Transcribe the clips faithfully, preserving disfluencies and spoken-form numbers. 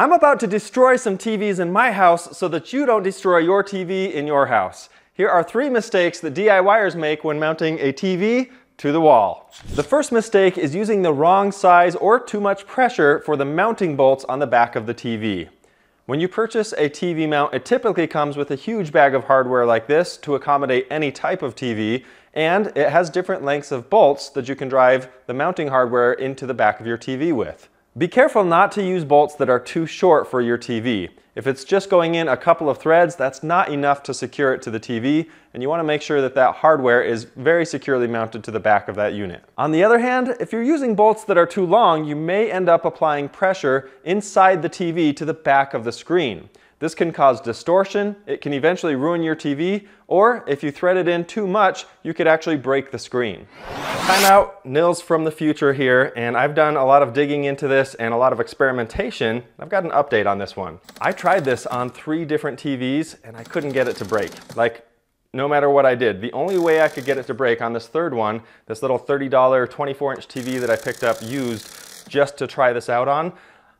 I'm about to destroy some T Vs in my house so that you don't destroy your T V in your house. Here are three mistakes that DIYers make when mounting a T V to the wall. The first mistake is using the wrong size or too much pressure for the mounting bolts on the back of the T V. When you purchase a T V mount, it typically comes with a huge bag of hardware like this to accommodate any type of T V, and it has different lengths of bolts that you can drive the mounting hardware into the back of your T V with. Be careful not to use bolts that are too short for your T V. If it's just going in a couple of threads, that's not enough to secure it to the T V, and you want to make sure that that hardware is very securely mounted to the back of that unit. On the other hand, if you're using bolts that are too long, you may end up applying pressure inside the T V to the back of the screen. This can cause distortion, it can eventually ruin your T V, or if you thread it in too much, you could actually break the screen. Time out, Nils from the future here, and I've done a lot of digging into this and a lot of experimentation. I've got an update on this one. I tried this on three different T Vs and I couldn't get it to break. Like, no matter what I did. The only way I could get it to break on this third one, this little thirty dollar twenty-four inch T V that I picked up used just to try this out on,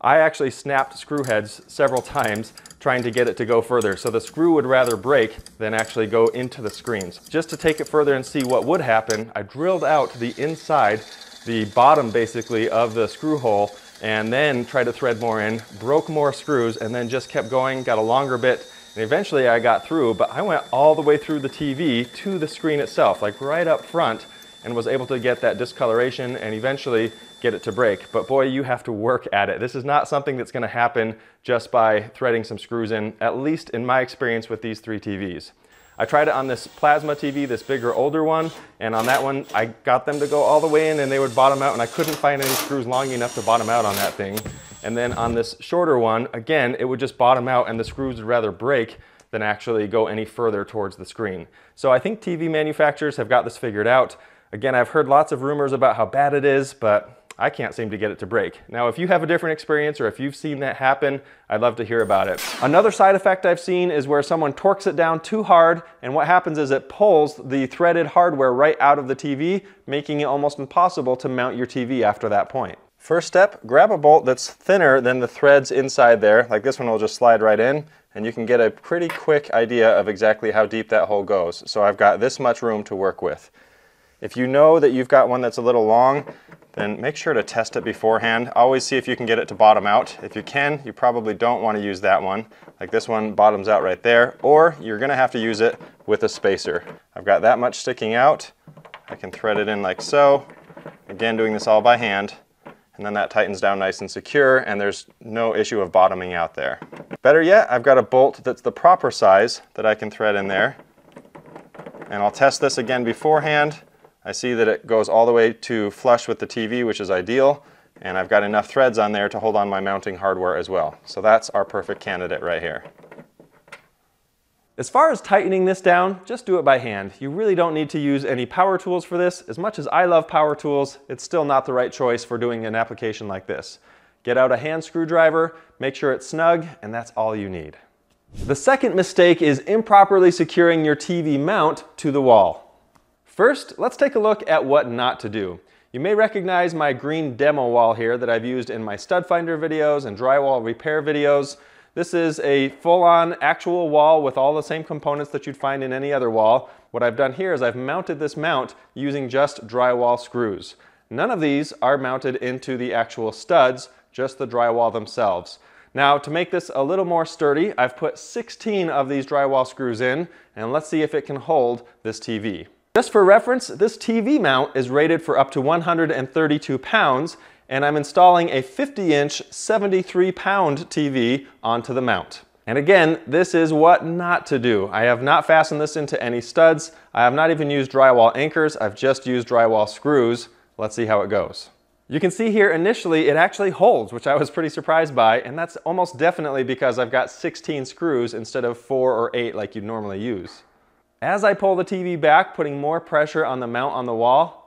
I actually snapped screw heads several times trying to get it to go further. So the screw would rather break than actually go into the screens. Just to take it further and see what would happen, I drilled out the inside, the bottom basically of the screw hole, and then tried to thread more in, broke more screws, and then just kept going, got a longer bit, and eventually I got through, but I went all the way through the T V to the screen itself, like right up front, and was able to get that discoloration and eventually get it to break. But boy, you have to work at it. This is not something that's gonna happen just by threading some screws in, at least in my experience with these three T Vs. I tried it on this plasma T V, this bigger, older one, and on that one, I got them to go all the way in and they would bottom out, and I couldn't find any screws long enough to bottom out on that thing. And then on this shorter one, again, it would just bottom out and the screws would rather break than actually go any further towards the screen. So I think T V manufacturers have got this figured out. Again, I've heard lots of rumors about how bad it is, but I can't seem to get it to break. Now, if you have a different experience or if you've seen that happen, I'd love to hear about it. Another side effect I've seen is where someone torques it down too hard, and what happens is it pulls the threaded hardware right out of the T V, making it almost impossible to mount your T V after that point. First step, grab a bolt that's thinner than the threads inside there. Like this one will just slide right in, and you can get a pretty quick idea of exactly how deep that hole goes. So I've got this much room to work with. If you know that you've got one that's a little long, then make sure to test it beforehand. Always see if you can get it to bottom out. If you can, you probably don't want to use that one. Like this one bottoms out right there, or you're going to have to use it with a spacer. I've got that much sticking out. I can thread it in like so. Again, doing this all by hand. And then that tightens down nice and secure, and there's no issue of bottoming out there. Better yet, I've got a bolt that's the proper size that I can thread in there. And I'll test this again beforehand. I see that it goes all the way to flush with the T V, which is ideal, and I've got enough threads on there to hold on my mounting hardware as well. So that's our perfect candidate right here. As far as tightening this down, just do it by hand. You really don't need to use any power tools for this. As much as I love power tools, it's still not the right choice for doing an application like this. Get out a hand screwdriver, make sure it's snug, and that's all you need. The second mistake is improperly securing your T V mount to the wall. First, let's take a look at what not to do. You may recognize my green demo wall here that I've used in my stud finder videos and drywall repair videos. This is a full-on actual wall with all the same components that you'd find in any other wall. What I've done here is I've mounted this mount using just drywall screws. None of these are mounted into the actual studs, just the drywall themselves. Now, to make this a little more sturdy, I've put sixteen of these drywall screws in, and let's see if it can hold this T V. Just for reference, this T V mount is rated for up to one hundred thirty-two pounds, and I'm installing a fifty inch, seventy-three pound T V onto the mount. And again, this is what not to do. I have not fastened this into any studs. I have not even used drywall anchors. I've just used drywall screws. Let's see how it goes. You can see here initially it actually holds, which I was pretty surprised by, and that's almost definitely because I've got sixteen screws instead of four or eight like you'd normally use. As I pull the T V back, putting more pressure on the mount on the wall,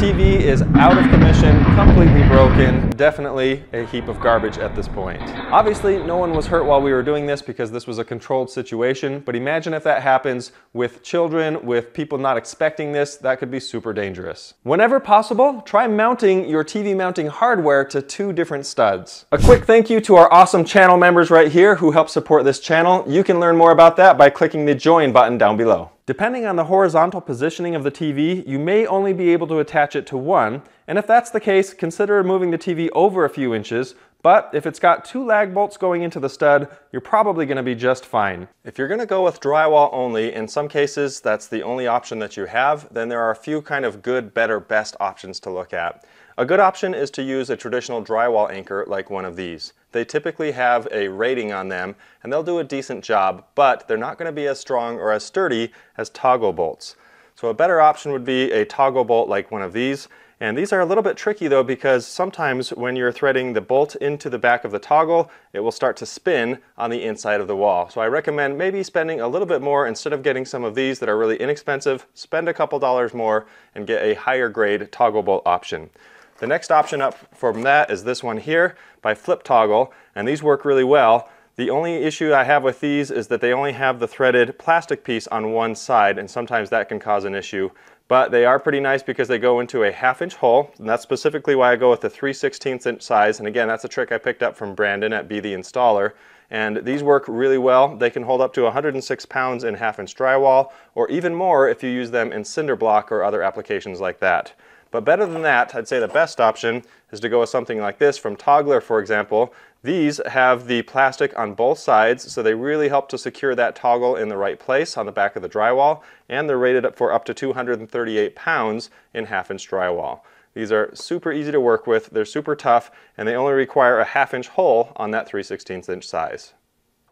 T V is out of commission, completely broken, definitely a heap of garbage at this point. Obviously, no one was hurt while we were doing this because this was a controlled situation, but imagine if that happens with children, with people not expecting this, that could be super dangerous. Whenever possible, try mounting your T V mounting hardware to two different studs. A quick thank you to our awesome channel members right here who help support this channel. You can learn more about that by clicking the join button down below. Depending on the horizontal positioning of the T V, you may only be able to attach it to one, and if that's the case, consider moving the T V over a few inches, but if it's got two lag bolts going into the stud, you're probably going to be just fine. If you're going to go with drywall only, in some cases that's the only option that you have, then there are a few kind of good, better, best options to look at. A good option is to use a traditional drywall anchor like one of these. They typically have a rating on them, and they'll do a decent job, but they're not going to be as strong or as sturdy as toggle bolts. So a better option would be a toggle bolt like one of these, and these are a little bit tricky though because sometimes when you're threading the bolt into the back of the toggle, it will start to spin on the inside of the wall. So I recommend maybe spending a little bit more instead of getting some of these that are really inexpensive, spend a couple dollars more and get a higher grade toggle bolt option. The next option up from that is this one here by Flip Toggle, and these work really well. The only issue I have with these is that they only have the threaded plastic piece on one side, and sometimes that can cause an issue. But they are pretty nice because they go into a half inch hole, and that's specifically why I go with the three sixteenths inch size, and again that's a trick I picked up from Brandon at Be The Installer. And these work really well. They can hold up to one hundred six pounds in half inch drywall, or even more if you use them in cinder block or other applications like that. But better than that, I'd say the best option is to go with something like this from Toggler, for example. These have the plastic on both sides, so they really help to secure that toggle in the right place on the back of the drywall, and they're rated up for up to two hundred thirty-eight pounds in half-inch drywall. These are super easy to work with, they're super tough, and they only require a half-inch hole on that three sixteenths inch size.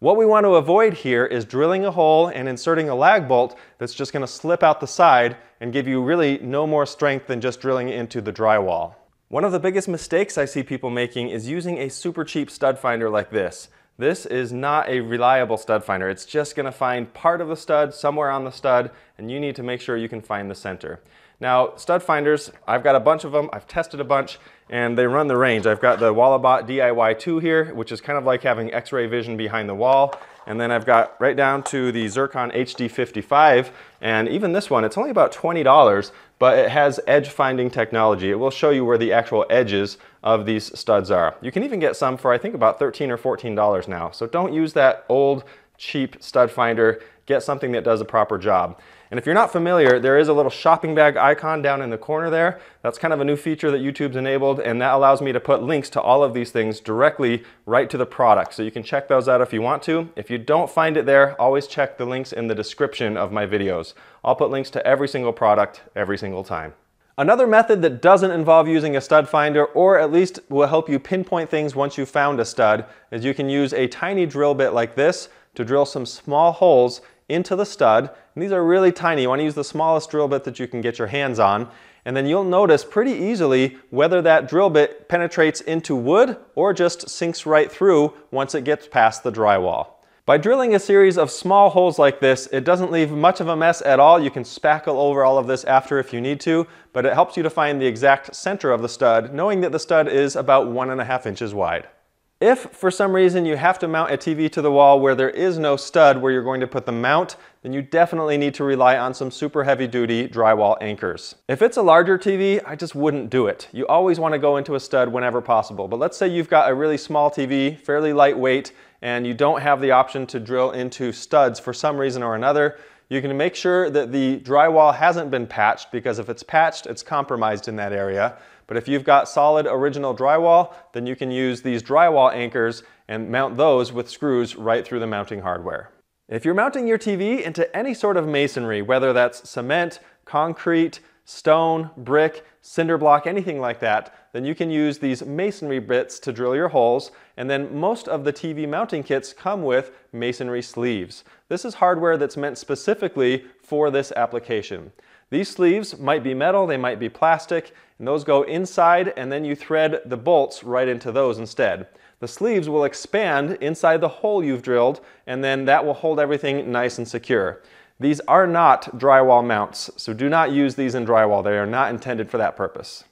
What we want to avoid here is drilling a hole and inserting a lag bolt that's just going to slip out the side and give you really no more strength than just drilling into the drywall. One of the biggest mistakes I see people making is using a super cheap stud finder like this. This is not a reliable stud finder. It's just going to find part of the stud somewhere on the stud, and you need to make sure you can find the center. Now, stud finders, I've got a bunch of them, I've tested a bunch, and they run the range. I've got the Walabot D I Y two here, which is kind of like having x-ray vision behind the wall, and then I've got right down to the Zircon H D fifty-five, and even this one, it's only about twenty dollars, but it has edge finding technology. It will show you where the actual edges of these studs are. You can even get some for I think about thirteen or fourteen dollars now, so don't use that old cheap stud finder. Get something that does a proper job. And if you're not familiar, there is a little shopping bag icon down in the corner there. That's kind of a new feature that YouTube's enabled, and that allows me to put links to all of these things directly right to the product. So you can check those out if you want to. If you don't find it there, always check the links in the description of my videos. I'll put links to every single product every single time. Another method that doesn't involve using a stud finder, or at least will help you pinpoint things once you've found a stud, is you can use a tiny drill bit like this to drill some small holes into the stud, and these are really tiny. You want to use the smallest drill bit that you can get your hands on, and then you'll notice pretty easily whether that drill bit penetrates into wood or just sinks right through once it gets past the drywall. By drilling a series of small holes like this, it doesn't leave much of a mess at all. You can spackle over all of this after if you need to, but it helps you to find the exact center of the stud, knowing that the stud is about one and a half inches wide. If for some reason you have to mount a T V to the wall where there is no stud where you're going to put the mount, then you definitely need to rely on some super heavy duty drywall anchors. If it's a larger T V, I just wouldn't do it. You always want to go into a stud whenever possible, but let's say you've got a really small T V, fairly lightweight, and you don't have the option to drill into studs for some reason or another. You can make sure that the drywall hasn't been patched, because if it's patched, it's compromised in that area. But if you've got solid original drywall, then you can use these drywall anchors and mount those with screws right through the mounting hardware. If you're mounting your T V into any sort of masonry, whether that's cement, concrete, stone, brick, cinder block, anything like that, then you can use these masonry bits to drill your holes, and then most of the T V mounting kits come with masonry sleeves. This is hardware that's meant specifically for this application. These sleeves might be metal, they might be plastic, and those go inside, and then you thread the bolts right into those instead. The sleeves will expand inside the hole you've drilled, and then that will hold everything nice and secure. These are not drywall mounts, so do not use these in drywall. They are not intended for that purpose.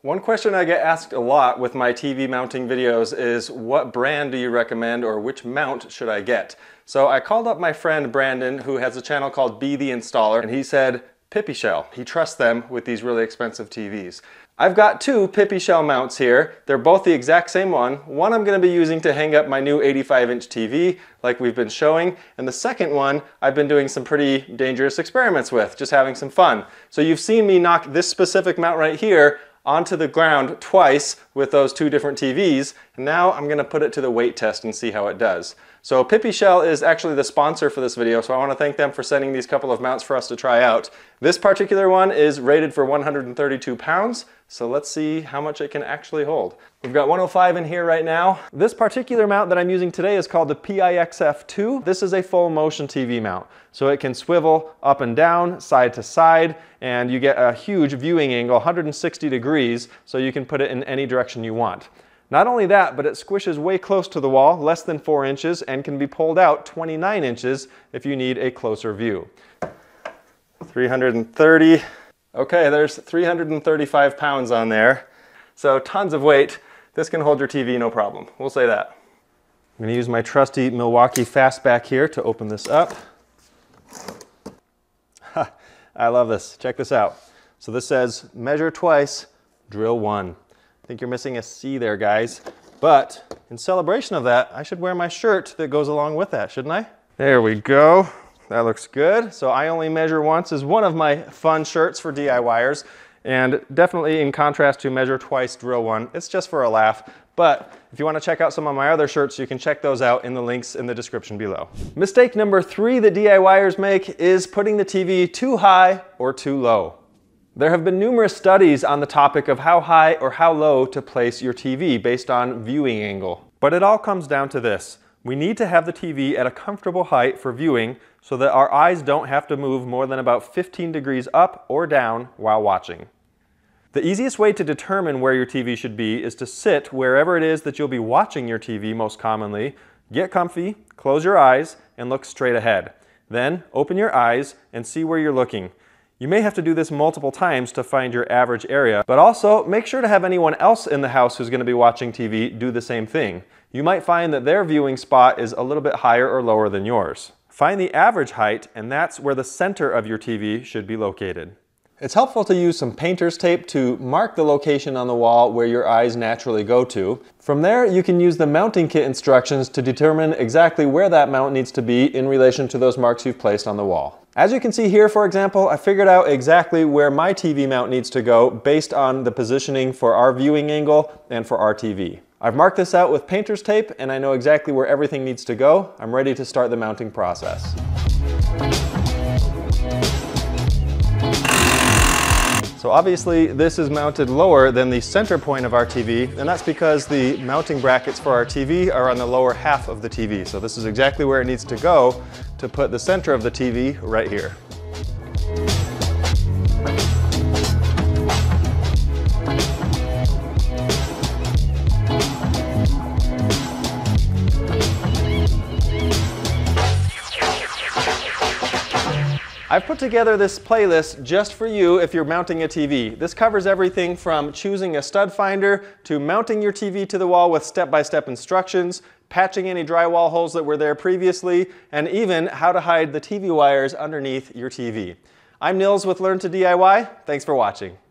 One question I get asked a lot with my T V mounting videos is, what brand do you recommend, or which mount should I get? So I called up my friend Brandon, who has a channel called Be The Installer, and he said Pipishell. He trusts them with these really expensive T Vs. I've got two Pipishell mounts here. They're both the exact same one. One I'm going to be using to hang up my new eighty-five inch T V like we've been showing, and the second one I've been doing some pretty dangerous experiments with, just having some fun. So you've seen me knock this specific mount right here onto the ground twice with those two different T Vs, and now I'm gonna put it to the weight test and see how it does. So Pipishell is actually the sponsor for this video, so I wanna thank them for sending these couple of mounts for us to try out. This particular one is rated for one hundred thirty-two pounds, so let's see how much it can actually hold. We've got one oh five in here right now. This particular mount that I'm using today is called the P I X F two. This is a full motion T V mount, so it can swivel up and down, side to side, and you get a huge viewing angle, one hundred sixty degrees, so you can put it in any direction you want. Not only that, but it squishes way close to the wall, less than four inches, and can be pulled out twenty-nine inches if you need a closer view. three hundred thirty. Okay, there's three hundred thirty-five pounds on there, so tons of weight. This can hold your T V no problem, we'll say that. I'm gonna use my trusty Milwaukee Fastback here to open this up. Ha, I love this, check this out. So this says, measure twice, drill one. I think you're missing a C there, guys, but in celebration of that, I should wear my shirt that goes along with that, shouldn't I? There we go. That looks good. So I Only Measure Once is one of my fun shirts for D I Y ers, and definitely in contrast to Measure Twice, Drill One. It's just for a laugh, but if you want to check out some of my other shirts, you can check those out in the links in the description below. Mistake number three that D I Y ers make is putting the T V too high or too low. There have been numerous studies on the topic of how high or how low to place your T V based on viewing angle, but it all comes down to this. We need to have the T V at a comfortable height for viewing so that our eyes don't have to move more than about fifteen degrees up or down while watching. The easiest way to determine where your T V should be is to sit wherever it is that you'll be watching your T V most commonly, get comfy, close your eyes, and look straight ahead. Then open your eyes and see where you're looking. You may have to do this multiple times to find your average area, but also make sure to have anyone else in the house who's going to be watching T V do the same thing. You might find that their viewing spot is a little bit higher or lower than yours. Find the average height, and that's where the center of your T V should be located. It's helpful to use some painter's tape to mark the location on the wall where your eyes naturally go to. From there, you can use the mounting kit instructions to determine exactly where that mount needs to be in relation to those marks you've placed on the wall. As you can see here, for example, I figured out exactly where my T V mount needs to go based on the positioning for our viewing angle and for our T V. I've marked this out with painter's tape, and I know exactly where everything needs to go. I'm ready to start the mounting process. So obviously this is mounted lower than the center point of our T V, and that's because the mounting brackets for our T V are on the lower half of the T V. So this is exactly where it needs to go to put the center of the T V right here. I've put together this playlist just for you if you're mounting a T V. This covers everything from choosing a stud finder to mounting your T V to the wall with step-by-step instructions, patching any drywall holes that were there previously, and even how to hide the T V wires underneath your T V. I'm Nils with Learn to D I Y. Thanks for watching.